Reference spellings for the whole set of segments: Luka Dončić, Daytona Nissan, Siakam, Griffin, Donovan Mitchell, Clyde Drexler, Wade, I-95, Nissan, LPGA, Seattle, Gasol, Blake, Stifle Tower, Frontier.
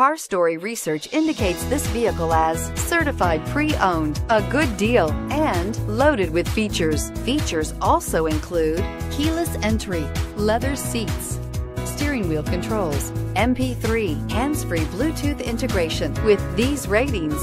Car Story research indicates this vehicle as certified pre-owned, a good deal, and loaded with features. Features also include keyless entry, leather seats, steering wheel controls, MP3, hands-free Bluetooth integration. With these ratings,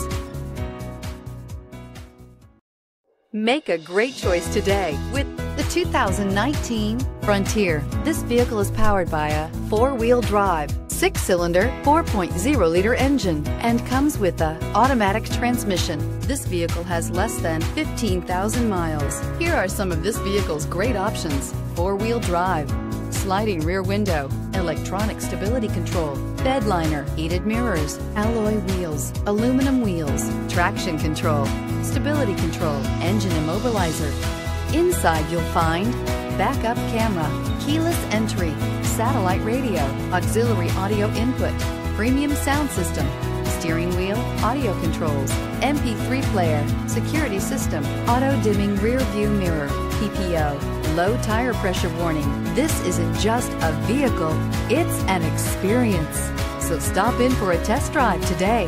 make a great choice today with the 2019 Frontier. This vehicle is powered by a four-wheel drive, six-cylinder, 4.0-liter engine and comes with an automatic transmission. This vehicle has less than 15,000 miles. Here are some of this vehicle's great options: four-wheel drive, sliding rear window, electronic stability control, bed liner, heated mirrors, alloy wheels, aluminum wheels, traction control, stability control, engine immobilizer. Inside you'll find backup camera, keyless entry, satellite radio, auxiliary audio input, premium sound system, steering wheel audio controls, MP3 player, security system, auto-dimming rear view mirror, PPO, low tire pressure warning. This isn't just a vehicle, it's an experience. So stop in for a test drive today.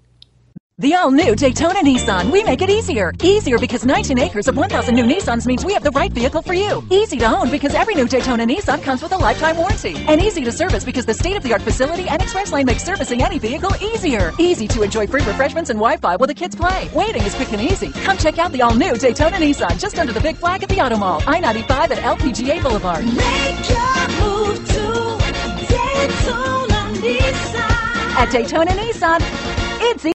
The all-new Daytona Nissan. We make it easier. Easier because 19 acres of 1,000 new Nissans means we have the right vehicle for you. Easy to own because every new Daytona Nissan comes with a lifetime warranty. And easy to service because the state-of-the-art facility and express lane makes servicing any vehicle easier. Easy to enjoy free refreshments and Wi-Fi while the kids play. Waiting is quick and easy. Come check out the all-new Daytona Nissan just under the big flag at the Auto Mall. I-95 at LPGA Boulevard. Make your move to Daytona Nissan. At Daytona Nissan, it's easy.